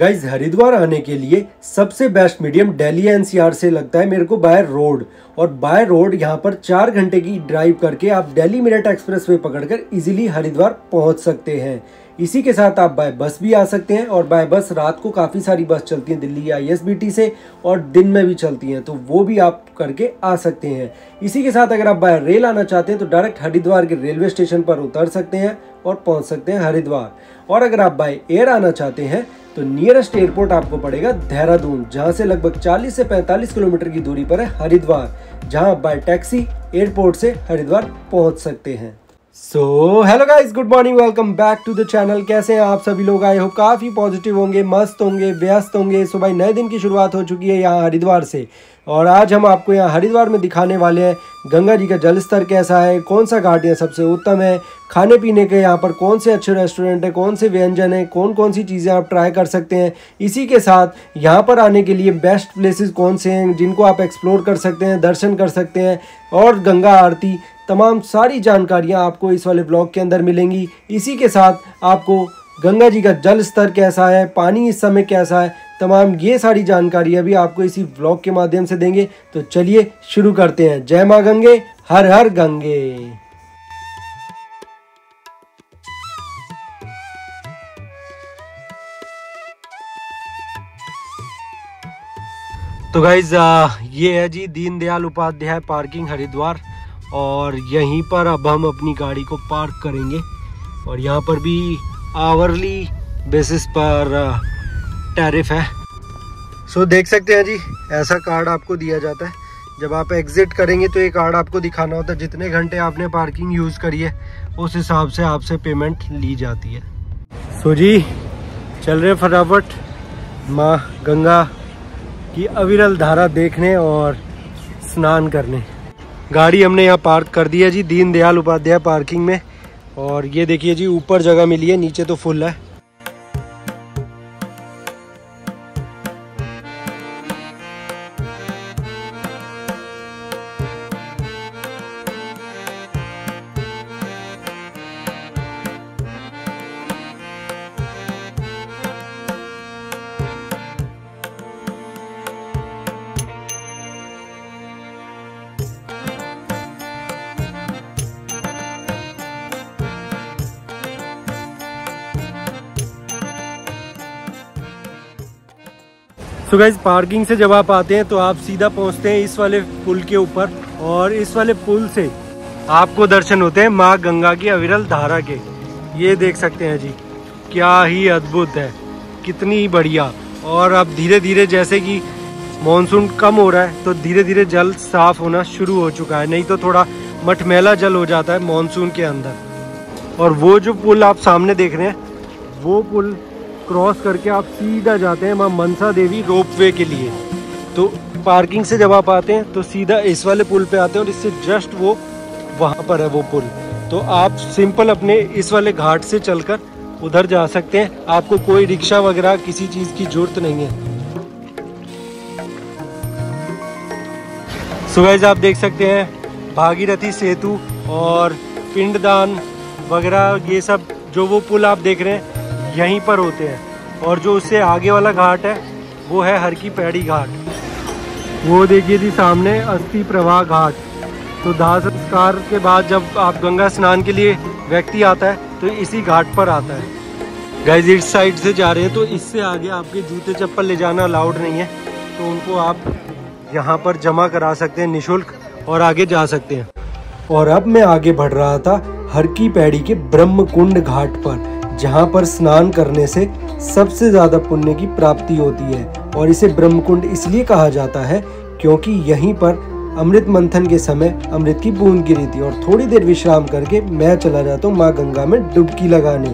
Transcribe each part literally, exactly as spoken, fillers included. Guys Haridwar आने के लिए सबसे बेस्ट मीडियम दिल्ली एनसीआर से लगता है मेरे को बाय रोड, और बाय रोड यहाँ पर चार घंटे की ड्राइव करके आप दिल्ली मेरठ एक्सप्रेस वे पकड़कर इजीली हरिद्वार पहुँच सकते हैं। इसी के साथ आप बाय बस भी आ सकते हैं, और बाय बस रात को काफ़ी सारी बस चलती हैं दिल्ली आईएसबीटी से और दिन में भी चलती हैं, तो वो भी आप करके आ सकते हैं। इसी के साथ अगर आप बाय रेल आना चाहते हैं तो डायरेक्ट हरिद्वार के रेलवे स्टेशन पर उतर सकते हैं और पहुंच सकते हैं हरिद्वार। और अगर आप बाय एयर आना चाहते हैं तो नियरेस्ट एयरपोर्ट आपको पड़ेगा देहरादून, जहाँ से लगभग चालीस से पैंतालीस किलोमीटर की दूरी पर है हरिद्वार, जहाँ आप बाय टैक्सी एयरपोर्ट से हरिद्वार पहुँच सकते हैं। So hello guys, good morning, welcome back to the channel. कैसे हैं आप सभी लोग? आई होप काफ़ी पॉजिटिव होंगे, मस्त होंगे, व्यस्त होंगे। सुबह नए दिन की शुरुआत हो चुकी है यहाँ हरिद्वार से, और आज हम आपको यहाँ हरिद्वार में दिखाने वाले हैं गंगा जी का जल स्तर कैसा है, कौन सा घाट यहाँ सबसे उत्तम है, खाने पीने के यहाँ पर कौन से अच्छे रेस्टोरेंट हैं, कौन से व्यंजन हैं, कौन कौन सी चीज़ें आप ट्राई कर सकते हैं। इसी के साथ यहाँ पर आने के लिए बेस्ट प्लेसेस कौन से हैं जिनको आप एक्सप्लोर कर सकते हैं, दर्शन कर सकते हैं, और गंगा आरती, तमाम सारी जानकारियाँ आपको इस वाले ब्लॉग के अंदर मिलेंगी। इसी के साथ आपको गंगा जी का जल स्तर कैसा है, पानी इस समय कैसा है, तमाम ये सारी जानकारियाँ भी आपको इसी ब्लॉग के माध्यम से देंगे। तो चलिए शुरू करते हैं। जय माँ गंगे, हर हर गंगे। तो गाइज ये है जी दीनदयाल उपाध्याय पार्किंग हरिद्वार, और यहीं पर अब हम अपनी गाड़ी को पार्क करेंगे। और यहाँ पर भी आवरली बेसिस पर टैरिफ है। सो so, देख सकते हैं जी, ऐसा कार्ड आपको दिया जाता है। जब आप एग्ज़िट करेंगे तो ये कार्ड आपको दिखाना होता है, जितने घंटे आपने पार्किंग यूज़ करी है उस हिसाब से आपसे पेमेंट ली जाती है। सो so, जी चल रहे फटाफट माँ गंगा की अविरल धारा देखने और स्नान करने। गाड़ी हमने यहाँ पार्क कर दी है जी दीनदयाल उपाध्याय पार्किंग में, और ये देखिए जी ऊपर जगह मिली है, नीचे तो फुल है। सो so गाइज पार्किंग से जब आप आते हैं तो आप सीधा पहुंचते हैं इस वाले पुल के ऊपर, और इस वाले पुल से आपको दर्शन होते हैं माँ गंगा की अविरल धारा के। ये देख सकते हैं जी, क्या ही अद्भुत है, कितनी बढ़िया। और अब धीरे धीरे जैसे कि मॉनसून कम हो रहा है तो धीरे धीरे जल साफ होना शुरू हो चुका है, नहीं तो थोड़ा मटमैला जल हो जाता है मानसून के अंदर। और वो जो पुल आप सामने देख रहे हैं, वो पुल क्रॉस करके आप सीधा जाते हैं माँ मनसा देवी रोपवे के लिए। तो पार्किंग से जब आप आते हैं तो सीधा इस वाले पुल पे आते हैं, और इससे जस्ट वो वहाँ पर है वो पुल। तो आप सिंपल अपने इस वाले घाट से चलकर उधर जा सकते हैं, आपको कोई रिक्शा वगैरह किसी चीज़ की ज़रूरत नहीं है। सो गाइस आप देख सकते हैं भागीरथी सेतु और पिंडदान वगैरह, ये सब जो वो पुल आप देख रहे हैं यहीं पर होते हैं। और जो उससे आगे वाला घाट है वो है हर की पैड़ी घाट। वो देखिए जी सामने अस्थि प्रवाह घाट। तो दाह संस्कार के बाद जब आप गंगा स्नान के लिए व्यक्ति आता है तो इसी घाट पर आता है। गाइस इस साइड से जा रहे हैं तो इससे आगे आपके जूते चप्पल ले जाना अलाउड नहीं है, तो उनको आप यहाँ पर जमा करा सकते हैं निःशुल्क और आगे जा सकते हैं। और अब मैं आगे बढ़ रहा था हर की पैड़ी के ब्रह्म कुंड घाट पर, जहाँ पर स्नान करने से सबसे ज़्यादा पुण्य की प्राप्ति होती है। और इसे ब्रह्मकुंड इसलिए कहा जाता है क्योंकि यहीं पर अमृत मंथन के समय अमृत की बूंद गिरी थी। और थोड़ी देर विश्राम करके मैं चला जाता हूँ माँ गंगा में डुबकी लगाने।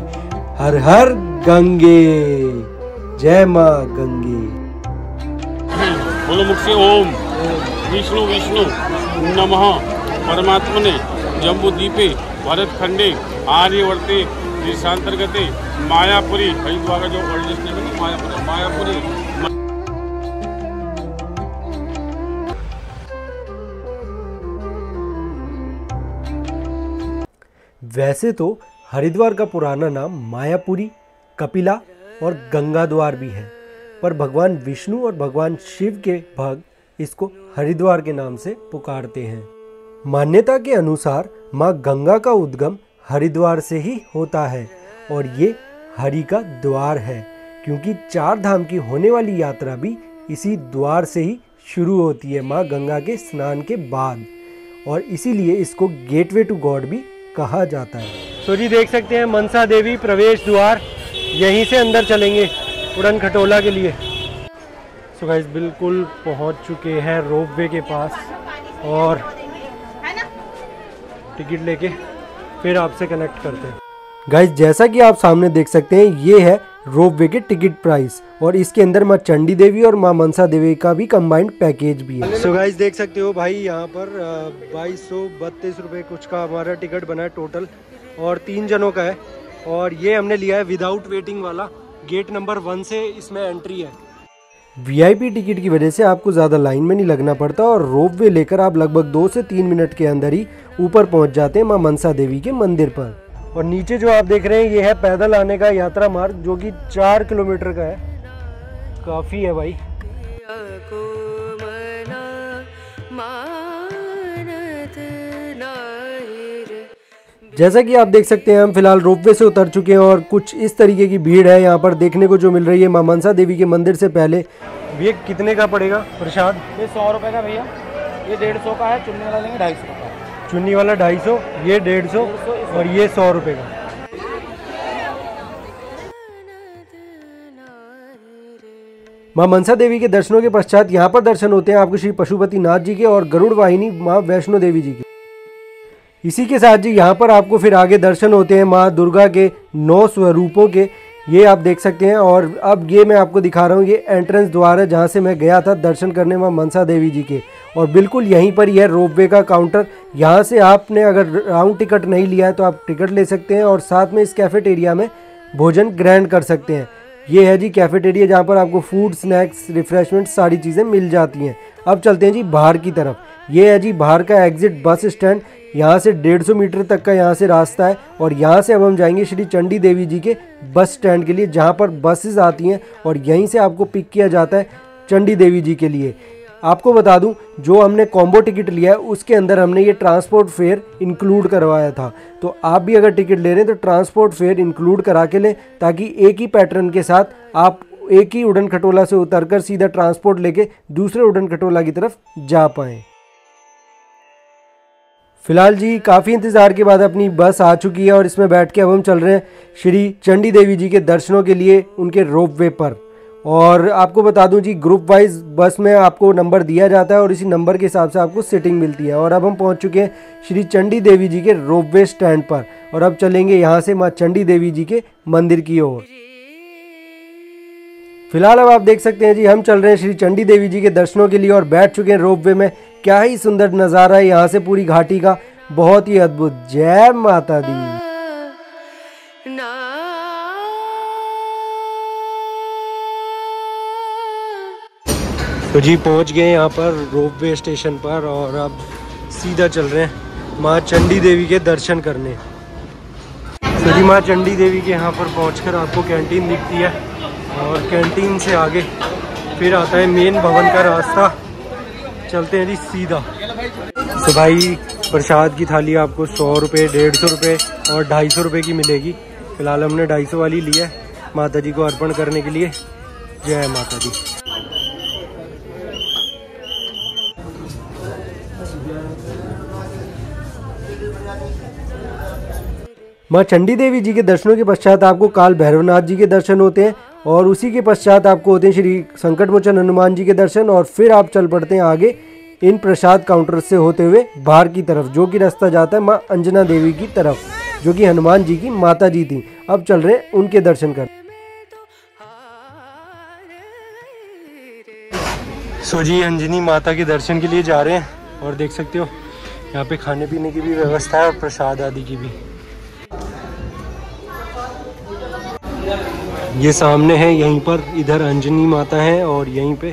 हर हर गंगे, जय माँ गंगे। बोलो मुख से ओम विष्णु विष्णु नमः। परमात्मा ने जम्बूद्वीपे भारत खंडे आर्यवर्ते देशांतर्गते मायापुरी हरिद्वार का जो वर्ल्ड नेम है मायापुरी मायापुरी वैसे तो हरिद्वार का पुराना नाम मायापुरी, कपिला, और गंगा द्वार भी है, पर भगवान विष्णु और भगवान शिव के भक्त इसको हरिद्वार के नाम से पुकारते हैं। मान्यता के अनुसार माँ गंगा का उद्गम हरिद्वार से ही होता है और ये हरि का द्वार है, क्योंकि चार धाम की होने वाली यात्रा भी इसी द्वार से ही शुरू होती है माँ गंगा के स्नान के बाद, और इसीलिए इसको गेटवे टू गॉड भी कहा जाता है। तो जी देख सकते हैं मनसा देवी प्रवेश द्वार, यहीं से अंदर चलेंगे उड़न खटोला के लिए। सो गाइस बिल्कुल पहुंच चुके हैं रोपवे के पास और टिकट लेके फिर आपसे कनेक्ट करते हैं। गाइस जैसा कि आप सामने देख सकते हैं ये है रोपवे के टिकट प्राइस और इसके अंदर माँ चंडी देवी और माँ मनसा देवी का भी कंबाइंड पैकेज भी है। सो गाइस देख सकते हो भाई यहाँ पर बाईस सौ बत्तीस रुपये कुछ का हमारा टिकट बना है टोटल, और तीन जनों का है, और ये हमने लिया है विदाउट वेटिंग वाला, गेट नंबर वन से इसमें एंट्री है। वीआईपी टिकट की वजह से आपको ज़्यादा लाइन में नहीं लगना पड़ता और रोपवे लेकर आप लगभग दो से तीन मिनट के अंदर ही ऊपर पहुंच जाते हैं मां मनसा देवी के मंदिर पर। और नीचे जो आप देख रहे हैं ये है पैदल आने का यात्रा मार्ग जो कि चार किलोमीटर का है, काफ़ी है भाई। जैसा कि आप देख सकते हैं हम फिलहाल रोपवे से उतर चुके हैं और कुछ इस तरीके की भीड़ है यहाँ पर देखने को जो मिल रही है मां मनसा देवी के मंदिर से पहले। ये कितने का पड़ेगा प्रसाद? ये सौ रुपये का भैया, ये डेढ़ सौ का है, चुन्नी वाला लेंगे ढाई सौ का। चुन्नी वाला ढाई सौ, ये डेढ़ सौ और ये सौ रुपये का। माँ मनसा देवी के दर्शनों के पश्चात यहाँ पर दर्शन होते हैं आपको श्री पशुपति नाथ जी के और गरुड़ वाहिनी माँ वैष्णो देवी जी के। इसी के साथ जी यहाँ पर आपको फिर आगे दर्शन होते हैं माँ दुर्गा के नौ स्वरूपों के, ये आप देख सकते हैं। और अब ये मैं आपको दिखा रहा हूँ ये एंट्रेंस द्वार है जहाँ से मैं गया था दर्शन करने माँ मनसा देवी जी के, और बिल्कुल यहीं पर यह रोपवे का काउंटर। यहाँ से आपने अगर राउंड टिकट नहीं लिया है तो आप टिकट ले सकते हैं और साथ में इस कैफेटेरिया में भोजन ग्रहण कर सकते हैं। ये है जी कैफेटेरिया जहाँ पर आपको फूड, स्नैक्स, रिफ्रेशमेंट सारी चीज़ें मिल जाती हैं। अब चलते हैं जी बाहर की तरफ। ये है जी बाहर का एग्जिट बस स्टैंड, यहाँ से डेढ़ सौ मीटर तक का यहाँ से रास्ता है और यहाँ से अब हम जाएंगे श्री चंडी देवी जी के बस स्टैंड के लिए जहाँ पर बसेस आती हैं और यहीं से आपको पिक किया जाता है चंडी देवी जी के लिए। आपको बता दूं जो हमने कॉम्बो टिकट लिया है उसके अंदर हमने ये ट्रांसपोर्ट फेयर इंक्लूड करवाया था, तो आप भी अगर टिकट ले रहे हैं तो ट्रांसपोर्ट फेयर इंक्लूड करा के लें, ताकि एक ही पैटर्न के साथ आप एक ही उड़न खटोला से उतरकर सीधा ट्रांसपोर्ट लेके दूसरे उड़न खटोला की तरफ जा पाएँ। फिलहाल जी काफ़ी इंतज़ार के बाद अपनी बस आ चुकी है और इसमें बैठ के अब हम चल रहे हैं श्री चंडी देवी जी के दर्शनों के लिए उनके रोपवे पर। और आपको बता दूं जी ग्रुप वाइज बस में आपको नंबर दिया जाता है और इसी नंबर के हिसाब से आपको सीटिंग मिलती है। और अब हम पहुंच चुके हैं श्री चंडी देवी जी के रोपवे स्टैंड पर और अब चलेंगे यहाँ से माँ चंडी देवी जी के मंदिर की ओर। फिलहाल अब आप देख सकते हैं जी हम चल रहे हैं श्री चंडी देवी जी के दर्शनों के लिए और बैठ चुके हैं रोपवे में। क्या ही सुंदर नज़ारा है यहाँ से पूरी घाटी का, बहुत ही अद्भुत। जय माता दी। तो जी पहुँच गए यहाँ पर रोपवे स्टेशन पर और अब सीधा चल रहे हैं माँ चंडी देवी के दर्शन करने। तो जी माँ चंडी देवी के यहाँ पर पहुँचकर आपको कैंटीन दिखती है और कैंटीन से आगे फिर आता है मेन भवन का रास्ता। चलते हैं जी सीधा। तो भाई प्रसाद की थाली आपको सौ रुपये, डेढ़ सौ रुपये और ढाई सौ रुपये की मिलेगी। फिलहाल हमने ढाई सौ वाली ली है माता जी को अर्पण करने के लिए। जय माता दी। माँ चंडी देवी जी के दर्शनों के पश्चात आपको काल भैरवनाथ जी के दर्शन होते हैं और उसी के पश्चात आपको होते हैं श्री संकटमोचन हनुमान जी के दर्शन और फिर आप चल पड़ते हैं आगे इन प्रसाद काउंटर से होते हुए बाहर की तरफ, जो कि रास्ता जाता है माँ अंजना देवी की तरफ जो कि हनुमान जी की माता जी थी। अब चल रहे हैं उनके दर्शन कर। सो जी अंजनी माता के दर्शन के लिए जा रहे हैं और देख सकते हो यहाँ पे खाने पीने की भी व्यवस्था है और प्रसाद आदि की भी। ये सामने है, यहीं पर इधर अंजनी माता है और यहीं पे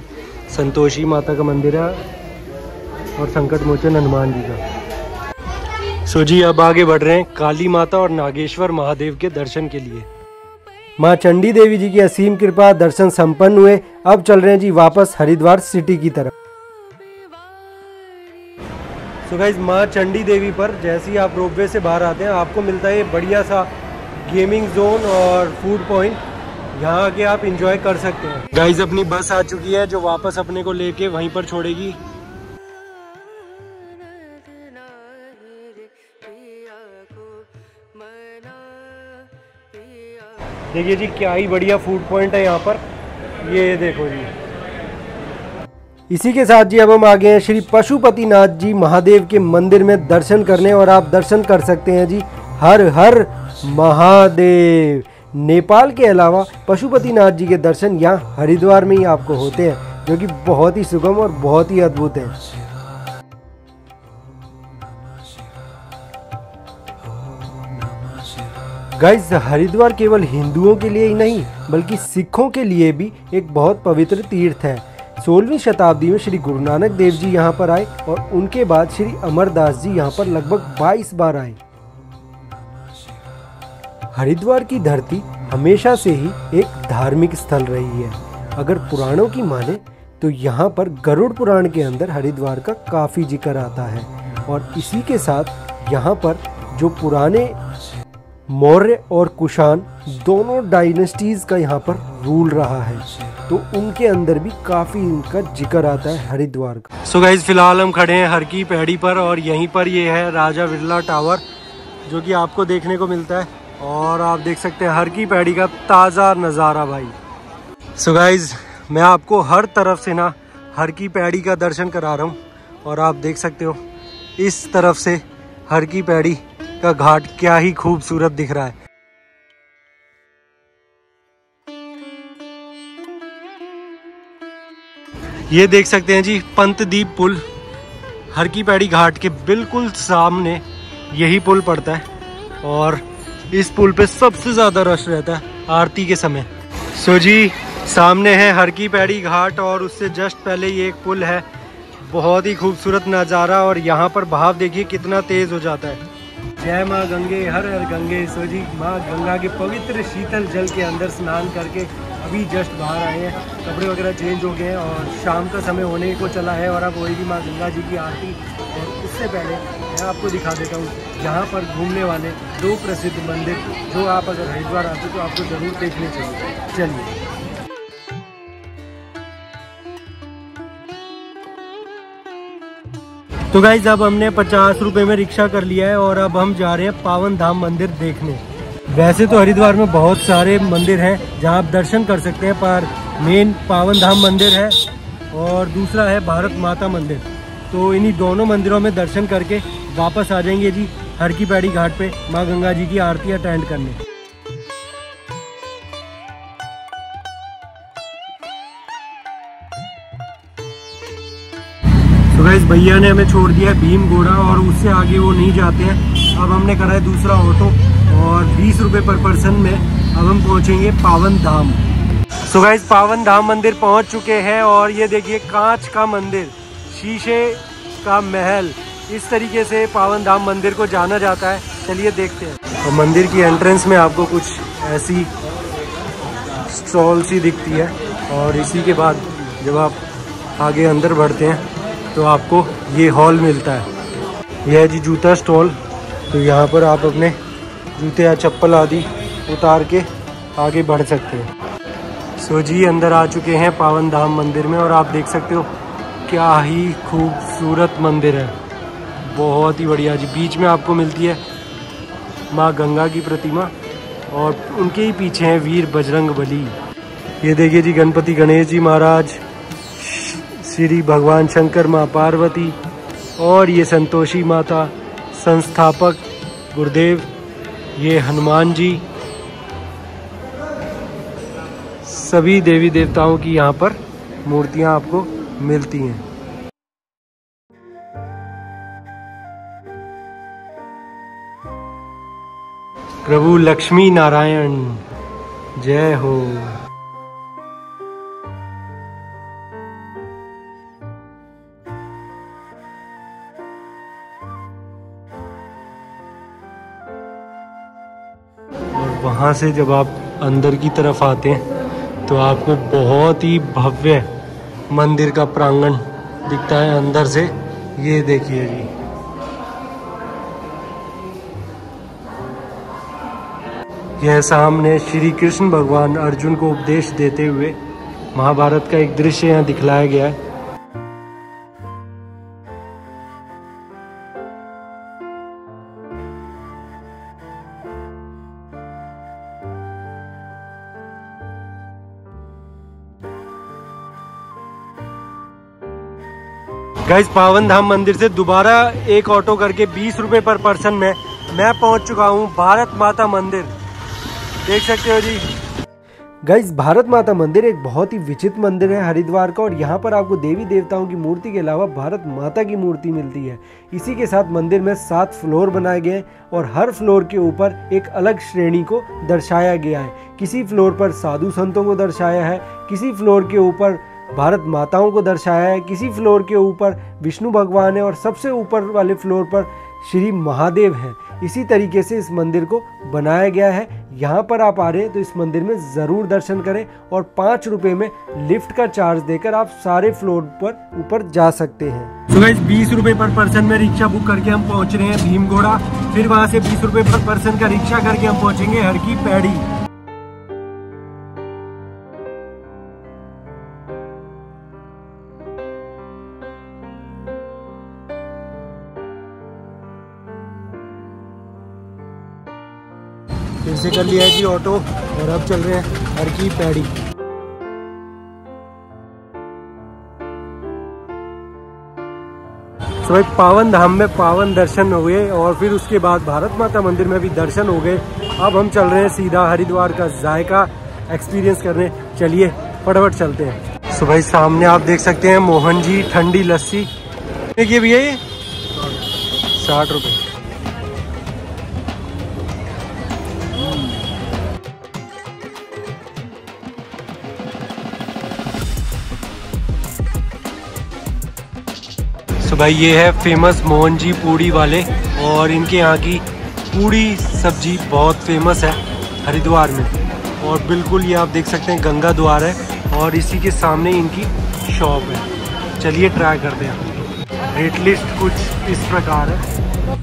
संतोषी माता का मंदिर है और संकट मोचन हनुमान जी का। सो जी अब आगे बढ़ रहे हैं काली माता और नागेश्वर महादेव के दर्शन के लिए। मां चंडी देवी जी की असीम कृपा दर्शन संपन्न हुए। अब चल रहे हैं जी वापस हरिद्वार सिटी की तरफ। सो गाइस, मां चंडी देवी पर जैसे ही आप रोपवे से बाहर आते हैं आपको मिलता है बढ़िया सा गेमिंग जोन और फूड पॉइंट, यहाँ आके आप इंजॉय कर सकते हैं। गाइस, अपनी बस आ चुकी है जो वापस अपने को लेके वहीं पर छोड़ेगी। देखिए जी क्या ही बढ़िया फूड पॉइंट है यहाँ पर, ये देखो जी। इसी के साथ जी अब हम आ गए हैं श्री पशुपति नाथ जी महादेव के मंदिर में दर्शन करने, और आप दर्शन कर सकते हैं जी हर हर महादेव। नेपाल के अलावा पशुपति नाथ जी के दर्शन यहाँ हरिद्वार में ही आपको होते हैं, जो कि बहुत ही सुगम और बहुत ही अद्भुत है। गाइस, हरिद्वार केवल हिंदुओं के लिए ही नहीं बल्कि सिखों के लिए भी एक बहुत पवित्र तीर्थ है। सोलहवीं शताब्दी में श्री गुरु नानक देव जी यहाँ पर आए और उनके बाद श्री अमरदास जी यहाँ पर लगभग बाईस बार आए। हरिद्वार की धरती हमेशा से ही एक धार्मिक स्थल रही है। अगर पुराणों की माने तो यहाँ पर गरुड़ पुराण के अंदर हरिद्वार का काफ़ी जिक्र आता है, और इसी के साथ यहाँ पर जो पुराने मौर्य और कुशान दोनों डायनेस्टीज़ का यहाँ पर रूल रहा है, तो उनके अंदर भी काफ़ी इनका जिक्र आता है हरिद्वार का। सो गाइस, फिलहाल हम खड़े हैं हर की पैड़ी पर, और यहीं पर ये है राजा बिरला टावर जो कि आपको देखने को मिलता है, और आप देख सकते हैं हर की पैड़ी का ताज़ा नज़ारा भाई। सो गाइस, मैं आपको हर तरफ से ना हर की पैड़ी का दर्शन करा रहा हूँ, और आप देख सकते हो इस तरफ से हर की पैड़ी का घाट क्या ही खूबसूरत दिख रहा है। ये देख सकते हैं जी पंतदीप पुल, हर की पैड़ी घाट के बिल्कुल सामने यही पुल पड़ता है, और इस पुल पे सबसे ज़्यादा रश रहता है आरती के समय। सो जी, सामने है हर की पैड़ी घाट और उससे जस्ट पहले ये एक पुल है। बहुत ही खूबसूरत नज़ारा, और यहाँ पर बहाव देखिए कितना तेज़ हो जाता है। जय माँ गंगे हर हर गंगे। सो जी, माँ गंगा के पवित्र शीतल जल के अंदर स्नान करके अभी जस्ट बाहर आए हैं, कपड़े वगैरह चेंज हो गए हैं और शाम का समय होने को चला है, और अब होएगी माँ गंगा जी की आरती। और उससे पहले मैं आपको दिखा देता हूँ यहाँ पर घूमने वाले दो प्रसिद्ध मंदिर जो आप अगर हरिद्वार आते हो तो आपको ज़रूर देखने चाहिए। चलिए, तो गाइज अब हमने पचास रुपये में रिक्शा कर लिया है और अब हम जा रहे हैं पावन धाम मंदिर देखने। वैसे तो हरिद्वार में बहुत सारे मंदिर हैं जहां आप दर्शन कर सकते हैं, पर मेन पावन धाम मंदिर है और दूसरा है भारत माता मंदिर। तो इन्हीं दोनों मंदिरों में दर्शन करके वापस आ जाएंगे जी हर की पैड़ी घाट पे माँ गंगा जी की आरती अटेंड करने। तो गाइस, भैया ने हमें छोड़ दिया भीम घोड़ा और उससे आगे वो नहीं जाते हैं। अब हमने करा है दूसरा ऑटो और बीस रुपये पर पर्सन में अब हम पहुंचेंगे पावन धाम। सो गाइस, पावन धाम मंदिर पहुंच चुके हैं, और ये देखिए कांच का मंदिर, शीशे का महल, इस तरीके से पावन धाम मंदिर को जाना जाता है। चलिए देखते हैं। तो मंदिर की एंट्रेंस में आपको कुछ ऐसी स्टॉल सी दिखती है, और इसी के बाद जब आप आगे अंदर बढ़ते हैं तो आपको ये हॉल मिलता है। यह है जी जूता स्टॉल, तो यहाँ पर आप अपने जूते या चप्पल आदि उतार के आगे बढ़ सकते हैं। सो जी, अंदर आ चुके हैं पावन धाम मंदिर में, और आप देख सकते हो क्या ही खूबसूरत मंदिर है, बहुत ही बढ़िया जी। बीच में आपको मिलती है माँ गंगा की प्रतिमा और उनके ही पीछे हैं वीर बजरंगबली। ये देखिए जी गणपति गणेश जी महाराज, श्री भगवान शंकर, माँ पार्वती, और ये संतोषी माता, संस्थापक गुरुदेव, ये हनुमान जी, सभी देवी देवताओं की यहाँ पर मूर्तियाँ आपको मिलती हैं। प्रभु लक्ष्मी नारायण जय हो। वहाँ से जब आप अंदर की तरफ आते हैं तो आपको बहुत ही भव्य मंदिर का प्रांगण दिखता है अंदर से। ये देखिए जी, यह सामने श्री कृष्ण भगवान अर्जुन को उपदेश देते हुए महाभारत का एक दृश्य यहाँ दिखलाया गया है। गाइस, पावन धाम मंदिर से दोबारा एक ऑटो करके बीस रुपए पर पर्सन में मैं पहुंच चुका हूं भारत माता मंदिर, देख सकते हो जी। गाइस, भारत माता मंदिर एक बहुत ही विचित्र मंदिर है हरिद्वार का, और यहाँ पर आपको देवी देवताओं की मूर्ति के अलावा भारत माता की मूर्ति मिलती है। इसी के साथ मंदिर में सात फ्लोर बनाए गए हैं और हर फ्लोर के ऊपर एक अलग श्रेणी को दर्शाया गया है। किसी फ्लोर पर साधु संतों को दर्शाया है, किसी फ्लोर के ऊपर भारत माताओं को दर्शाया है, किसी फ्लोर के ऊपर विष्णु भगवान है और सबसे ऊपर वाले फ्लोर पर श्री महादेव हैं। इसी तरीके से इस मंदिर को बनाया गया है। यहाँ पर आप आ रहे हैं तो इस मंदिर में ज़रूर दर्शन करें और पाँच रुपये में लिफ्ट का चार्ज देकर आप सारे फ्लोर पर ऊपर जा सकते हैं। सो गाइस, बीस रुपये पर पर्सन में रिक्शा बुक करके हम पहुँच रहे हैं भीम घोड़ा, फिर वहाँ से बीस रुपये पर पर्सन का रिक्शा करके हम पहुँचेंगे हर की पैड़ी। फिर से कर लिया है जी ऑटो और अब चल रहे हैं हर की पैड़ी। तो एक पावन धाम में पावन दर्शन हो गए और फिर उसके बाद भारत माता मंदिर में भी दर्शन हो गए। अब हम चल रहे हैं सीधा हरिद्वार का जायका एक्सपीरियंस करने। चलिए फटाफट चलते हैं। सुबह so सामने आप देख सकते हैं मोहन जी ठंडी लस्सी, देखिए भैया ये साठ रुपये। तो भाई ये है फेमस मोहन जी पूड़ी वाले, और इनके यहाँ की पूड़ी सब्जी बहुत फेमस है हरिद्वार में। और बिल्कुल ये आप देख सकते हैं गंगा द्वार है और इसी के सामने इनकी शॉप है। चलिए ट्राई करते हैं। रेट लिस्ट कुछ इस प्रकार है।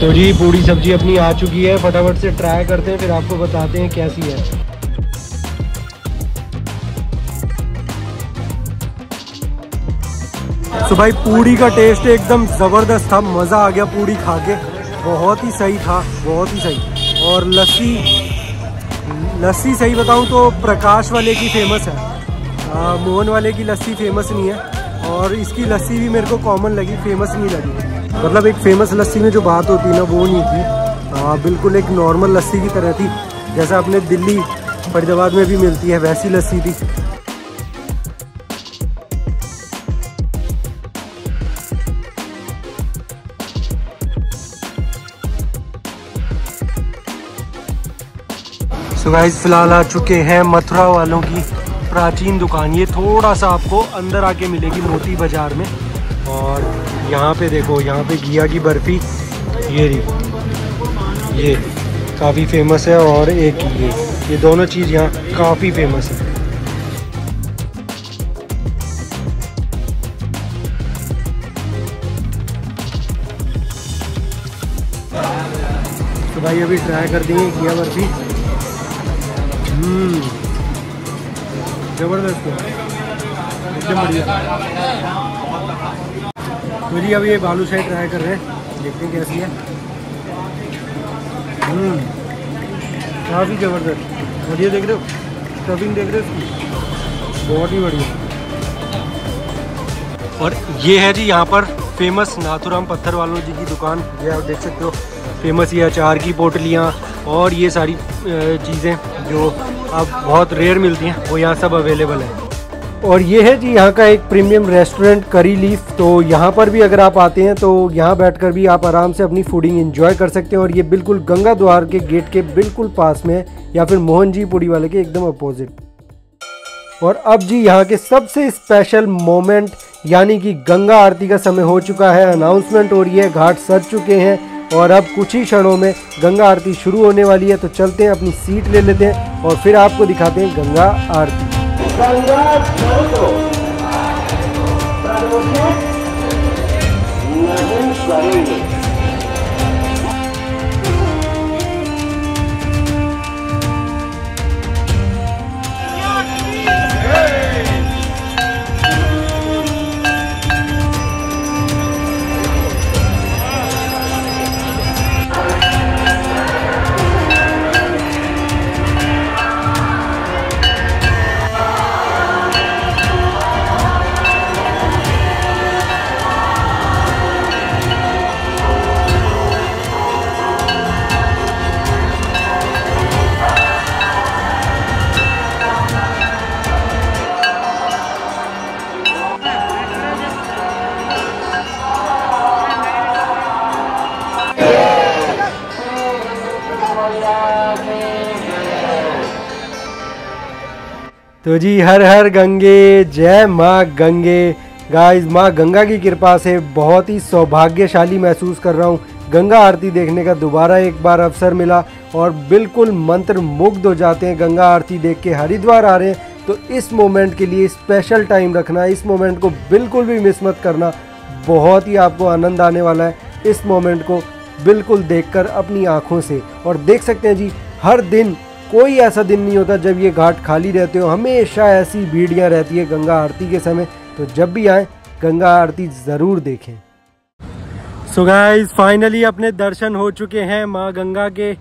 तो जी पूड़ी सब्जी अपनी आ चुकी है, फटाफट से ट्राई करते हैं फिर आपको बताते हैं कैसी है। तो भाई पूड़ी का टेस्ट एकदम ज़बरदस्त था, मज़ा आ गया पूड़ी खा के, बहुत ही सही था, बहुत ही सही। और लस्सी लस्सी सही बताऊं तो प्रकाश वाले की फेमस है, आ, मोहन वाले की लस्सी फेमस नहीं है। और इसकी लस्सी भी मेरे को कॉमन लगी, फेमस नहीं लगी। मतलब एक फेमस लस्सी में जो बात होती है ना वो नहीं थी, आ, बिल्कुल एक नॉर्मल लस्सी की तरह थी, जैसा अपने दिल्ली फरीदाबाद में भी मिलती है वैसी लस्सी थी। तो गाइस फिलहाल आ चुके हैं मथुरा वालों की प्राचीन दुकान। ये थोड़ा सा आपको अंदर आके मिलेगी मोती बाजार में। और यहाँ पे देखो, यहाँ पे घिया की बर्फ़ी, ये रही, ये काफ़ी फेमस है। और एक ये ये दोनों चीज़ यहाँ काफ़ी फेमस है। तो भाई अभी ट्राई कर देंगे घिया बर्फ़ी, जबरदस्त एकदम बढ़िया। तो जी अब ये बालूशाही ट्राई कर रहे हैं, देखते हैं कैसी है। काफ़ी जबरदस्त, और ये देख रहे हो स्टफिंग, देख रहे हो बहुत ही बढ़िया। और ये है जी यहाँ पर फेमस नाथुराम पत्थर वालों जी की दुकान। ये आप देख सकते हो फेमस ये अचार की बोटलियाँ और ये सारी चीज़ें जो अब बहुत रेयर मिलती हैं वो यहाँ सब अवेलेबल है। और ये है जी यहाँ का एक प्रीमियम रेस्टोरेंट करी लीफ। तो यहाँ पर भी अगर आप आते हैं तो यहाँ बैठकर भी आप आराम से अपनी फूडिंग एंजॉय कर सकते हैं। और ये बिल्कुल गंगा द्वार के गेट के बिल्कुल पास में है, या फिर मोहन जी पूड़ी वाले के एकदम अपोजिट। और अब जी यहाँ के सबसे स्पेशल मोमेंट यानी कि गंगा आरती का समय हो चुका है, अनाउंसमेंट हो रही है, घाट सज चुके हैं और अब कुछ ही क्षणों में गंगा आरती शुरू होने वाली है, तो चलते हैं अपनी सीट ले लेते हैं और फिर आपको दिखाते हैं गंगा आरती। गंगा तो जी हर हर गंगे, जय माँ गंगे। गाइस, माँ गंगा की कृपा से बहुत ही सौभाग्यशाली महसूस कर रहा हूँ। गंगा आरती देखने का दोबारा एक बार अवसर मिला और बिल्कुल मंत्र मुग्ध हो जाते हैं गंगा आरती देख के। हरिद्वार आ रहे हैं तो इस मोमेंट के लिए स्पेशल टाइम रखना, इस मोमेंट को बिल्कुल भी मिस मत करना। बहुत ही आपको आनंद आने वाला है इस मोमेंट को बिल्कुल देखकर अपनी आँखों से। और देख सकते हैं जी, हर दिन कोई ऐसा दिन नहीं होता जब ये घाट खाली रहते हो, हमेशा ऐसी भीड़ियाँ रहती है गंगा आरती के समय। तो जब भी आए गंगा आरती ज़रूर देखें। सो गाइस, फाइनली अपने दर्शन हो चुके हैं माँ गंगा के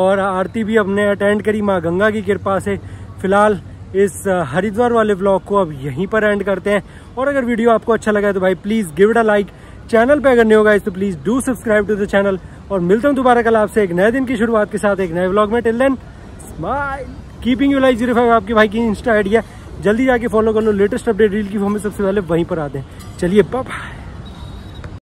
और आरती भी हमने अटेंड करी माँ गंगा की कृपा से। फिलहाल इस हरिद्वार वाले व्लॉग को अब यहीं पर एंड करते हैं। और अगर वीडियो आपको अच्छा लगा है तो भाई please give it a like. Channel पे अगर नहीं होगा तो please do subscribe to the channel. और मिलता हूँ दोबारा कल आपसे एक नए दिन की शुरुआत के साथ एक नए व्लॉग में। Till then bye. Keeping you live zero five आपके भाई की इंस्टा आईडी है, जल्दी जाके फॉलो कर लो। लेटेस्ट अपडेट रील की फॉर्म में सबसे पहले वहीं पर आते हैं। चलिए बाय।